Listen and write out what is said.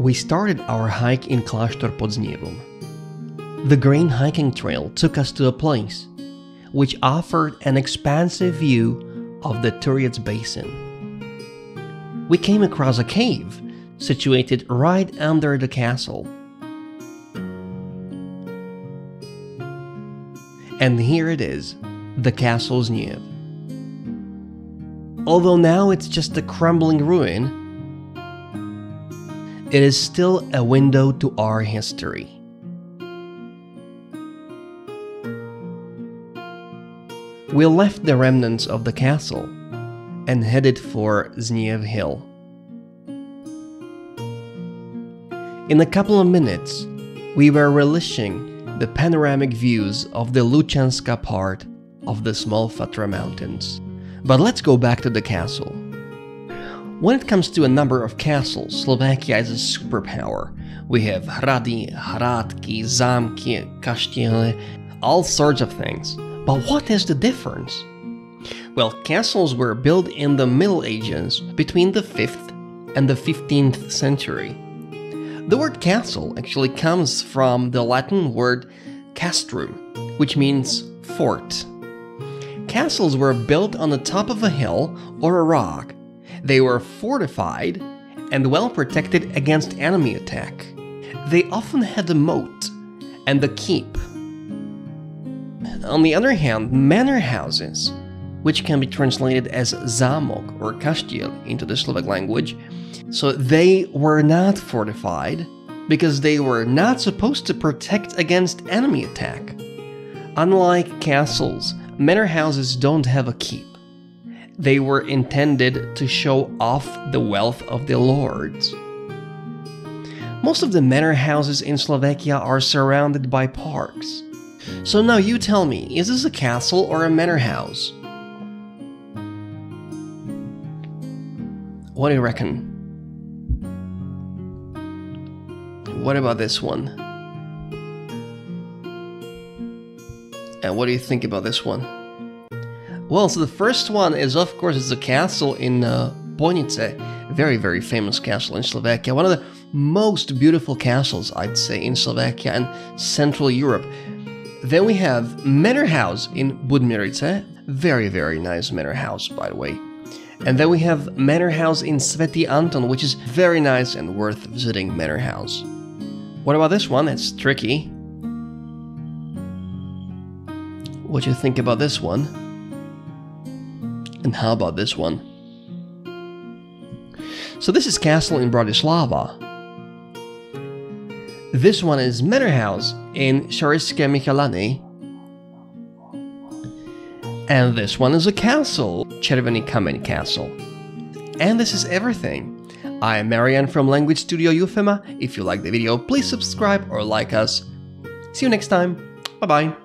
we started our hike in Klashtor pod Znievum. The green hiking trail took us to a place which offered an expansive view of the Turiec Basin. We came across a cave situated right under the castle. And here it is, the Castle Zniev. Although now it's just a crumbling ruin, it is still a window to our history. We left the remnants of the castle and headed for Zniev Hill. In a couple of minutes, we were relishing the panoramic views of the Luchanska part of the small Fatra Mountains. But let's go back to the castle. When it comes to a number of castles, Slovakia is a superpower. We have hrady, hradky, zamki, kaštiele, all sorts of things. But what is the difference? Well, castles were built in the Middle Ages between the 5th and the 15th century. The word castle actually comes from the Latin word castrum, which means fort. Castles were built on the top of a hill or a rock. They were fortified and well protected against enemy attack. They often had a moat and a keep. On the other hand, manor houses, which can be translated as zamok or kaštiel into the Slovak language, so they were not fortified because they were not supposed to protect against enemy attack. Unlike castles, manor houses don't have a keep. They were intended to show off the wealth of the lords. Most of the manor houses in Slovakia are surrounded by parks. So now you tell me, is this a castle or a manor house? What do you reckon? What about this one? And what do you think about this one? Well, so the first one is, of course, it's a castle in Bojnice, very, very famous castle in Slovakia. One of the most beautiful castles, I'd say, in Slovakia and Central Europe. Then we have manor house in Budmerice, very, very nice manor house, by the way. And then we have manor house in Svety Anton, which is very nice and worth visiting manor house. What about this one? It's tricky. What do you think about this one? And how about this one? So this is castle in Bratislava. This one is manor house in Šarišské Michalany. And this one is a castle, Červený Kameň Castle. And this is everything. I am Marianne from Language Studio Euphema. If you like the video, please subscribe or like us. See you next time. Bye-bye.